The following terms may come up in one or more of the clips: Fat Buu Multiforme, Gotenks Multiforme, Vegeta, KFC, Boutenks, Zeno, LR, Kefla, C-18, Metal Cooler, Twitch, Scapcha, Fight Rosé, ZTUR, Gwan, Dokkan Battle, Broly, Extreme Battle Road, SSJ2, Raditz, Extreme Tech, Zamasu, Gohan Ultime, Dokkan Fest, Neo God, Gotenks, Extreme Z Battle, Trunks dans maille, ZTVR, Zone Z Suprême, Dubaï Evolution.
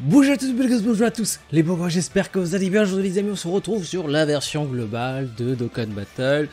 Bonjour à tous, bonjour à tous les bobos, j'espère que vous allez bien. Aujourd'hui les amis, on se retrouve sur la version globale de Dokkan Battle.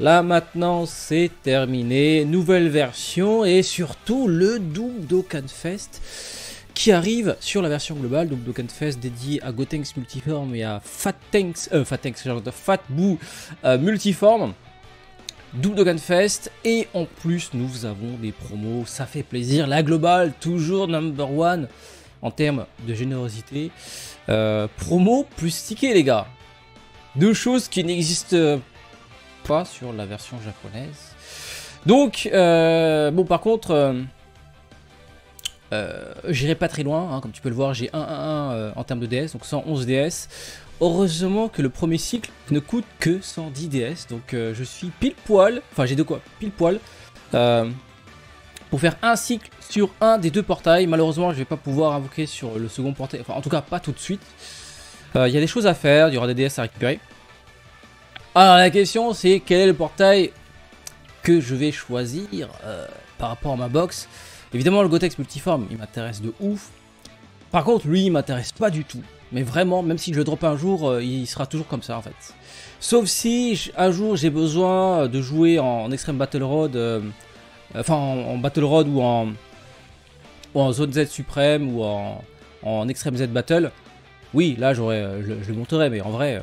Là maintenant c'est terminé, nouvelle version et surtout le double Dokkan Fest qui arrive sur la version globale. Donc Dokkan Fest dédié à Gotenks Multiforme et à Fat Buu Multiforme. Double Dokkan Fest et en plus nous avons des promos, ça fait plaisir. La globale toujours number one en termes de générosité, promo plus ticket les gars. Deux choses qui n'existent pas sur la version japonaise. Donc, bon par contre, j'irai pas très loin, hein, comme tu peux le voir, j'ai 1-1-1 en termes de DS, donc 111 DS. Heureusement que le premier cycle ne coûte que 110 DS, donc je suis pile poil, enfin j'ai de quoi pile poil. Pour faire un cycle sur un des deux portails. Malheureusement je vais pas pouvoir invoquer sur le second portail, enfin en tout cas pas tout de suite. Il y a des choses à faire, il y aura des DS à récupérer. Alors la question c'est quel est le portail que je vais choisir par rapport à ma box. Évidemment le Gotenks Multiforme il m'intéresse de ouf. Par contre lui il m'intéresse pas du tout. Mais vraiment même si je le drop un jour il sera toujours comme ça en fait. Sauf si un jour j'ai besoin de jouer en Extreme Battle Road. Enfin en Battle Road ou en Zone Z Suprême ou en Extreme Z Battle. Oui là je le monterai, mais en vrai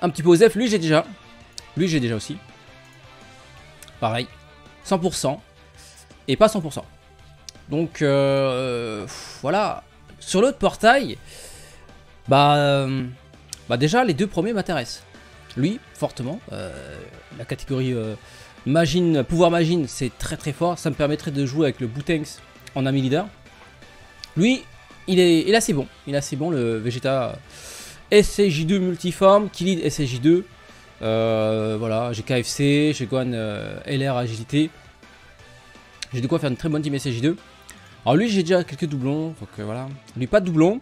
un petit peu aux F. Lui j'ai déjà aussi. Pareil 100% et pas 100%. Donc voilà. Sur l'autre portail bah déjà les deux premiers m'intéressent. Lui fortement la catégorie Magine, pouvoir Magine, c'est très très fort. Ça me permettrait de jouer avec le Boutenks en ami leader. Lui, il est assez bon. Il est assez bon, le Vegeta SSJ2 multiforme qui lead SSJ2. Voilà, j'ai KFC, j'ai Gwan LR agilité. J'ai de quoi faire une très bonne team SSJ2. Alors lui, j'ai déjà quelques doublons. Donc voilà. Lui, pas de doublon.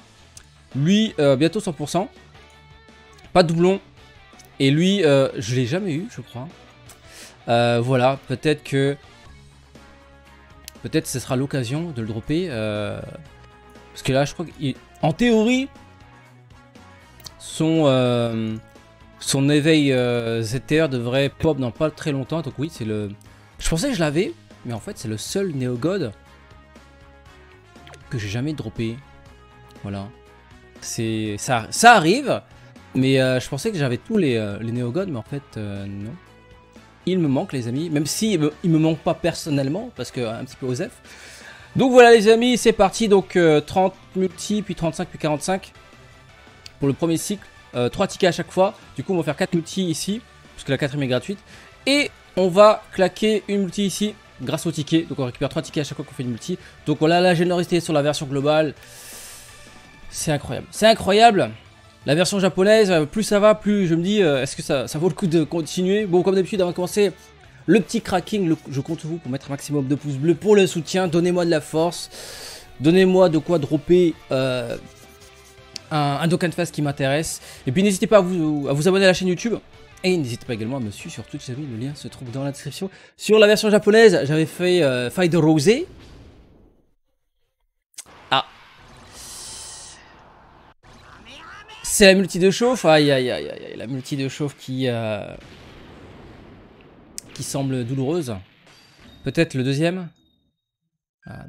Lui, bientôt 100%. Pas de doublon. Et lui, je l'ai jamais eu, je crois. Voilà, peut-être ce sera l'occasion de le dropper, parce que là je crois qu'en théorie, son éveil ZTR devrait pop dans pas très longtemps, donc oui c'est le... Je pensais que je l'avais, mais en fait c'est le seul Neo God que j'ai jamais droppé, voilà, ça arrive, mais je pensais que j'avais tous les Neo God, mais en fait non. Il me manque les amis, même si il me manque pas personnellement, parce que un petit peu osef. Donc voilà les amis, c'est parti, donc 30 multi, puis 35, puis 45. Pour le premier cycle, 3 tickets à chaque fois. Du coup on va faire 4 multi ici, parce que la 4ème est gratuite. Et on va claquer une multi ici, grâce au ticket. Donc on récupère 3 tickets à chaque fois qu'on fait une multi. Donc voilà la générosité sur la version globale. C'est incroyable, c'est incroyable. La version japonaise, plus ça va, plus je me dis, est-ce que ça vaut le coup de continuer? Bon, comme d'habitude, avant de commencer, le petit cracking, je compte sur vous pour mettre un maximum de pouces bleus pour le soutien. Donnez-moi de la force, donnez-moi de quoi dropper un Dokkan Fest qui m'intéresse. Et puis n'hésitez pas à vous abonner à la chaîne YouTube. Et n'hésitez pas également à me suivre sur Twitch, les amis, le lien se trouve dans la description. Sur la version japonaise, j'avais fait Fight Rosé. C'est la multi de chauffe, aïe aïe aïe aïe, la multi de chauffe qui semble douloureuse. Peut-être le deuxième. Ah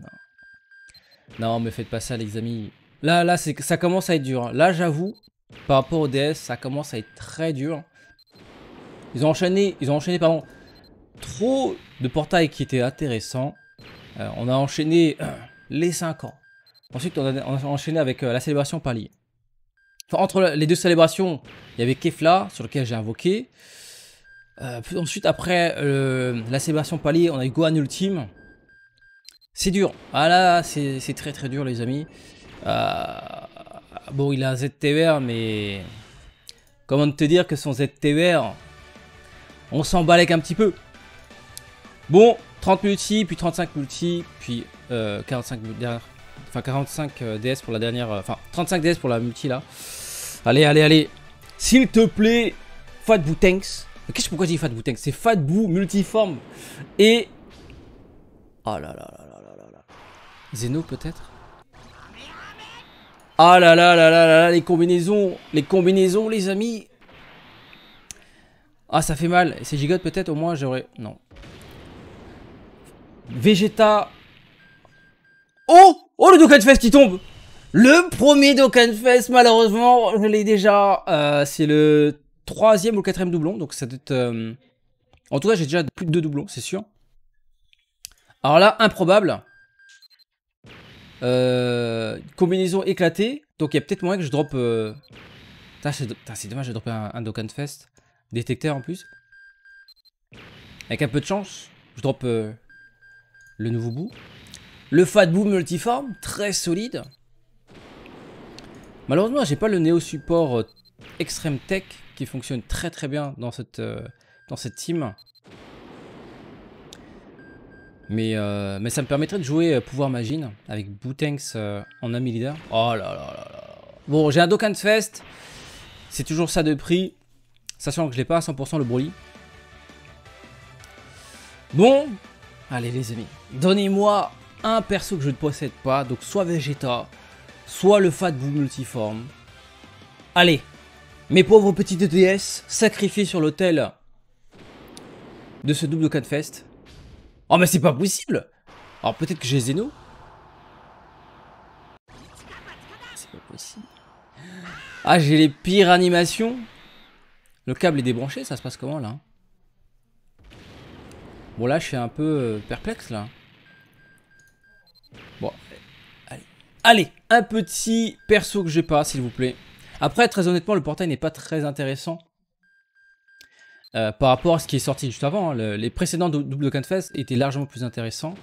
non. Non mais faites pas ça les amis. Là ça commence à être dur. Là j'avoue, par rapport au DS, ça commence à être très dur. Ils ont enchaîné pardon, trop de portails qui étaient intéressants. On a enchaîné les 5 ans. Ensuite on a enchaîné avec la célébration par l'IA. Enfin, entre les deux célébrations, il y avait Kefla, sur lequel j'ai invoqué. Ensuite, après la célébration palier, on a eu Gohan Ultime. C'est dur. Ah là, c'est très très dur, les amis. Bon, il a un ZTVR, mais... Comment te dire que son ZTVR, on s'en balèque un petit peu. Bon, 30 multi, puis 35 multi, puis 45 multi. Enfin 45 DS pour la dernière... Enfin 35 DS pour la multi là. Allez, allez, allez. S'il te plaît, Fat Boutenks. Qu'est-ce que pourquoi je dis Fat Boutenks? C'est Fat Buu Multiforme. Et... Oh là là là là là là là. Zeno peut-être? Ah là là là là là, les combinaisons, les amis. Ah, ça fait mal. C'est gigote peut-être, au moins j'aurais... Non. Vegeta. Oh, oh, le Dokkan Fest qui tombe. Le premier Dokkan Fest, malheureusement, je l'ai déjà. C'est le 3e ou le 4e doublon, donc ça doit être... En tout cas, j'ai déjà plus de 2 doublons, c'est sûr. Alors là, improbable. Combinaison éclatée. Donc il y a peut-être moyen que je drop... C'est dommage, j'ai droppé un Dokkan Fest. Détecteur en plus. Avec un peu de chance, je drop le nouveau Buu. Le Fat Buu Multiforme, très solide. Malheureusement, j'ai pas le Neo Support Extreme Tech qui fonctionne très très bien dans cette team. Mais ça me permettrait de jouer Pouvoir Magine avec Boutenks en ami leader. Oh là là là là. Bon, j'ai un Dokkan Fest. C'est toujours ça de prix. Sachant que je l'ai pas à 100% le Broly. Bon. Allez les amis. Donnez-moi un perso que je ne possède pas. Donc soit Vegeta, soit le Fat Buu Multiforme. Allez. Mes pauvres petites ETS sacrifiés sur l'autel de ce double Dokkan Fest. Oh mais c'est pas possible. Alors peut-être que j'ai Zeno. C'est pas possible. Ah, j'ai les pires animations. Le câble est débranché, ça se passe comment là? Bon là je suis un peu perplexe là. Bon, allez. Allez, un petit perso que j'ai pas s'il vous plaît. Après très honnêtement le portail n'est pas très intéressant. Par rapport à ce qui est sorti juste avant, hein, les précédents doubles Dokkan Fest étaient largement plus intéressants.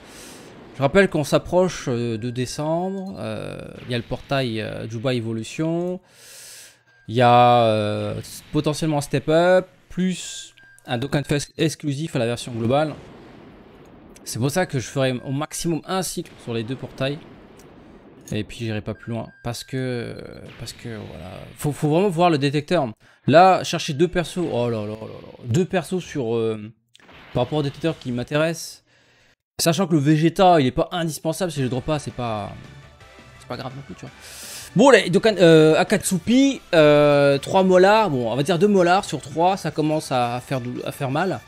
Je rappelle qu'on s'approche de décembre, il y a le portail Dubaï Evolution, il y a potentiellement un step-up, plus un Dokkan Fest exclusif à la version globale. C'est pour ça que je ferai au maximum un cycle sur les deux portails. Et puis j'irai pas plus loin parce que voilà, faut vraiment voir le détecteur. Là, chercher 2 persos, oh là là là là, 2 persos sur par rapport au détecteur qui m'intéresse. Sachant que le Vegeta, il est pas indispensable, si je drop pas, c'est pas grave non plus, tu vois. Bon les Dokkan Akatsuki 3 molars, bon, on va dire 2 molars sur 3, ça commence à faire mal.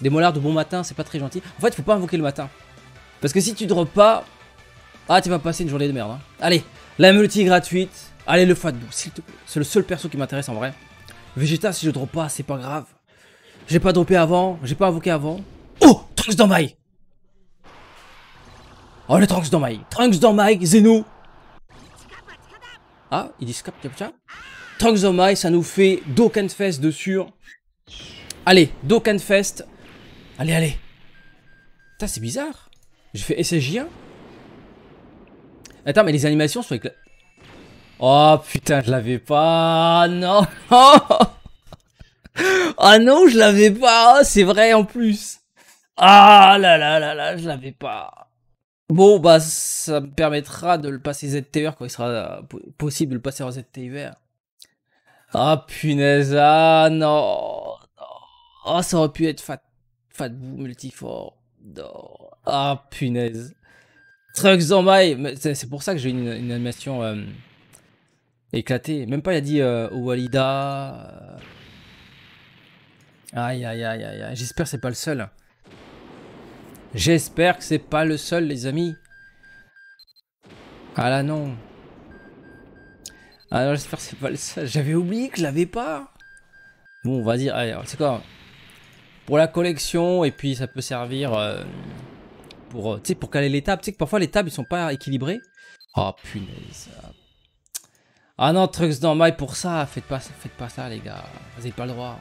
Des molars de bon matin, c'est pas très gentil. En fait, faut pas invoquer le matin. Parce que si tu drops pas, ah, tu vas passer une journée de merde. Hein. Allez, la multi gratuite. Allez, le Fat Buu, s'il te plaît. C'est le seul perso qui m'intéresse en vrai. Vegeta, si je drop pas, c'est pas grave. J'ai pas droppé avant, j'ai pas invoqué avant. Oh, Trunks dans maille. Oh, le Trunks dans maille. Trunks dans maille, Zeno. Ah, il dit Scapcha. Trunks dans maille, ça nous fait Dokkan Fest de sûr. Allez, Dokkan Fest. Allez, allez. Putain, c'est bizarre. J'ai fait SSJ1. Attends, mais les animations sont éclatées. Oh putain, je l'avais pas. Non. Ah non, je l'avais pas. C'est vrai en plus. Ah là là là là, je l'avais pas. Bon, bah, ça me permettra de le passer ZTUR quand il sera possible de le passer en ZTVR. Ah punaise. Ah non. Ah, oh, ça aurait pu être Fat Buu Multiforme. Non. Ah punaise. Trunks dans maille, c'est pour ça que j'ai une animation éclatée. Même pas, il a dit Walida. Aïe, aïe, aïe, aïe, aïe. J'espère que c'est pas le seul. J'espère que c'est pas le seul, les amis. Ah là, non. Ah non, j'espère que c'est pas le seul. J'avais oublié que je l'avais pas. Bon, on va dire, allez, c'est quoi? Pour la collection, et puis ça peut servir... Pour caler les tables, tu sais que parfois les tables ils sont pas équilibrées. Oh punaise. Ah non, Trunks dans maille pour ça, faites pas ça les gars, vous avez pas le droit.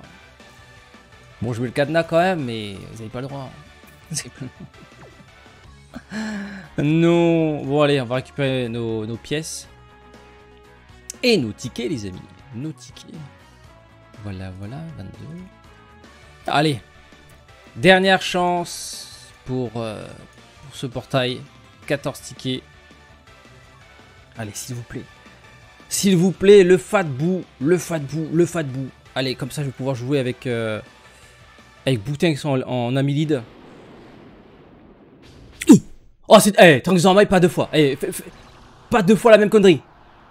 Bon, je mets le cadenas quand même, mais vous avez pas le droit. Non, bon allez, on va récupérer nos pièces. Et nos tickets les amis, nos tickets. Voilà, voilà, 22. Allez, dernière chance pour ce portail, 14 tickets. Allez, s'il vous plaît. S'il vous plaît, le Fat Buu, le Fat Buu, le Fat Buu. Allez, comme ça, je vais pouvoir jouer avec Boutenks en ami lead. Oh, c'est... Hey, Trunks dans maille, pas 2 fois. Hey, pas 2 fois la même connerie.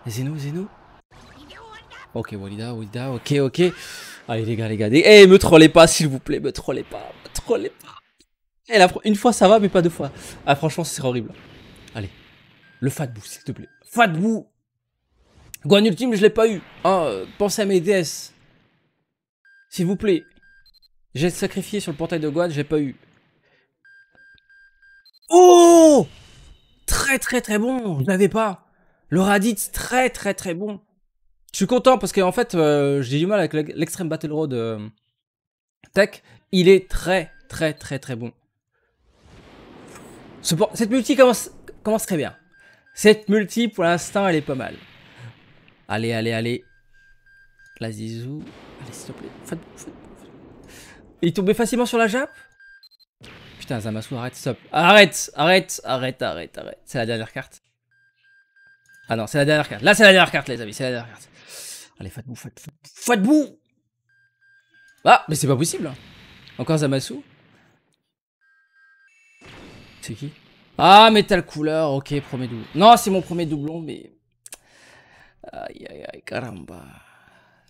Zeno. Ok, Walida, ok. Allez les gars. Eh, me trollez pas s'il vous plaît, me trollez pas. Eh, là, une fois ça va, mais pas deux fois. Ah, franchement, ce serait horrible. Allez, le Fat Buu, s'il te plaît. Fat Buu. Gohan Ultime, je l'ai pas eu. Hein, pensez à mes DS. S'il vous plaît. J'ai sacrifié sur le portail de Gohan, j'ai pas eu. Oh, très bon. Je l'avais pas. Le Raditz, très bon. Je suis content parce qu'en fait, j'ai du mal avec l'Extreme Battle Road Tech. Il est très bon. Cette multi commence très bien. Cette multi, pour l'instant, elle est pas mal. Allez. La zizou. Allez, s'il te plaît. Il tombait facilement sur la jappe. Putain, Zamasu, arrête, stop. Arrête. C'est la dernière carte. Ah non, c'est la dernière carte. Là, c'est la dernière carte, les amis. C'est la dernière carte. Allez, Fat Buu. Ah, mais c'est pas possible. Encore Zamasu. C'est qui? Ah, Metal Cooler. Ok, premier doublon. Non, c'est mon premier doublon, mais... Aïe, aïe, aïe, caramba.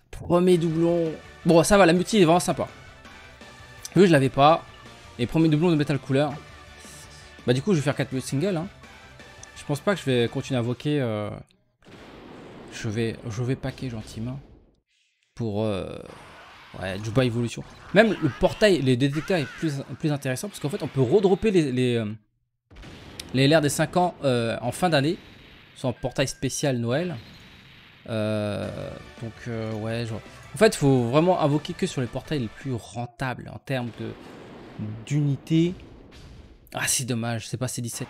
Premier doublon. Bon, ça va, la multi est vraiment sympa. Eux, je l'avais pas. Et premier doublon de Metal Cooler. Bah, du coup, je vais faire 4 minutes single. Hein. Je pense pas que je vais continuer à invoquer. Je vais paquer gentiment. Pour. Ouais, Dubaï Evolution. Même le portail, les détecteurs est plus intéressant. Parce qu'en fait, on peut redropper les LR des 5 ans en fin d'année. Sur un portail spécial Noël. Donc, ouais, genre. En fait, il faut vraiment invoquer que sur les portails les plus rentables en termes d'unités. Ah, c'est dommage, c'est pas C-17.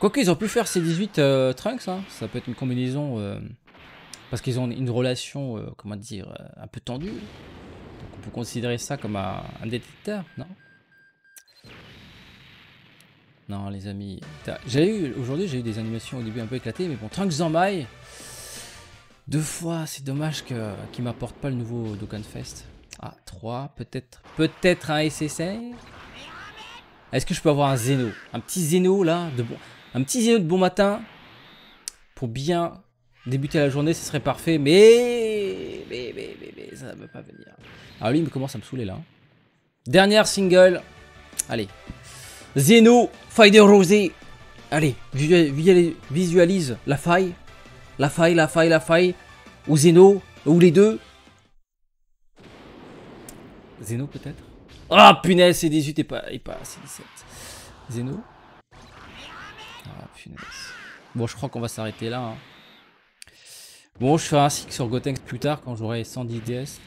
Quoique, ils ont pu faire C-18 Trunks, hein. Ça peut être une combinaison. Parce qu'ils ont une relation, comment dire, un peu tendue. Donc, on peut considérer ça comme un détecteur, non? Non, les amis. Aujourd'hui, j'ai eu des animations au début un peu éclatées, mais bon, Trunks dans maille. Deux fois, c'est dommage qu'il m'apporte pas le nouveau Dokkan Fest. Ah, 3, peut-être un SSJ. Est-ce que je peux avoir un Zeno? Un petit Zeno là, un petit Zeno de bon matin. Pour bien débuter la journée, ce serait parfait, mais ça ne va pas venir. Alors lui, il commence à me saouler là. Dernière single. Allez. Zeno, Fight Rosé. Allez, visualise la faille. La faille. Ou Zeno, ou les deux. Zeno peut-être. Ah punaise, c'est 18 et pas c'est 17. Zeno. Ah punaise. Bon, je crois qu'on va s'arrêter là. Hein. Bon, je ferai un cycle sur Gotenks plus tard quand j'aurai 110 DS.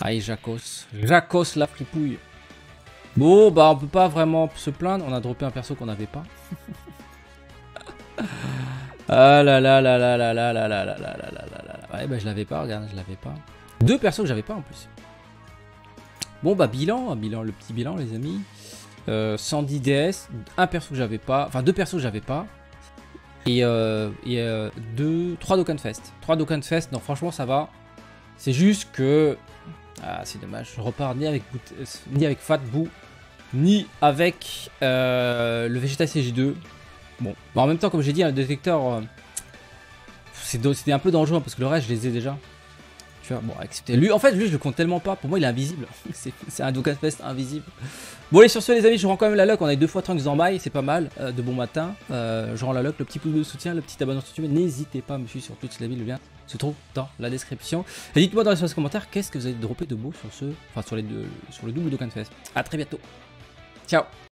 Aïe, Jacos la fripouille. Bon, bah on peut pas vraiment se plaindre. On a droppé un perso qu'on n'avait pas. Ah là. Ouais, bah je l'avais pas, regarde, je l'avais pas. Deux persos que j'avais pas en plus. Bon bah bilan, le petit bilan les amis. 110 DS, un perso que j'avais pas, enfin deux persos que j'avais pas. Et, 3 Dokkan Fest. 3 Dokkan Fest, non franchement ça va. C'est juste que... Ah c'est dommage, je repars ni avec Fat Buu, ni avec le Vegeta SSJ2. Bon, bah en même temps comme j'ai dit, un détecteur c'était un peu dangereux hein, parce que le reste je les ai déjà. Tu vois, bon, excepté lui, en fait lui je le compte tellement pas, pour moi il est invisible. C'est un Dokkan Fest invisible. Bon allez sur ce les amis, je rends quand même la luck, on a eu 2 fois Trunks dans maille, c'est pas mal, de bon matin. Je rends la luck, le petit pouce de soutien, le petit abonnement sur YouTube, n'hésitez pas à me suivre sur Twitch les amis, le lien se trouve dans la description. Et dites-moi dans les commentaires qu'est-ce que vous avez droppé de beau sur le double Dokkan Fest. A très bientôt, ciao.